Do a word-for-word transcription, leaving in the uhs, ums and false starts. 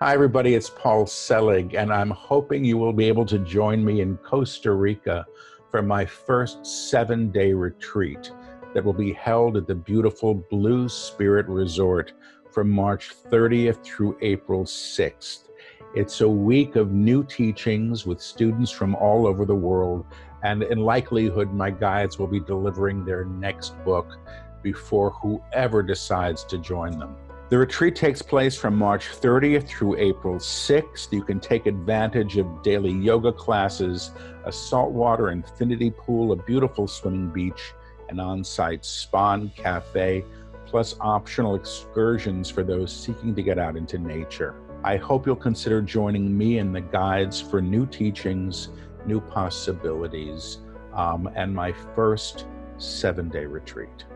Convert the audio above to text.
Hi, everybody. It's Paul Selig, and I'm hoping you will be able to join me in Costa Rica for my first seven-day retreat that will be held at the beautiful Blue Spirit Resort from March thirtieth through April sixth. It's a week of new teachings with students from all over the world, and in likelihood, my guides will be delivering their next book before whoever decides to join them. The retreat takes place from March thirtieth through April sixth. You can take advantage of daily yoga classes, a saltwater infinity pool, a beautiful swimming beach, an on-site spa and cafe, plus optional excursions for those seeking to get out into nature. I hope you'll consider joining me and the guides for new teachings, new possibilities, um, and my first seven-day retreat.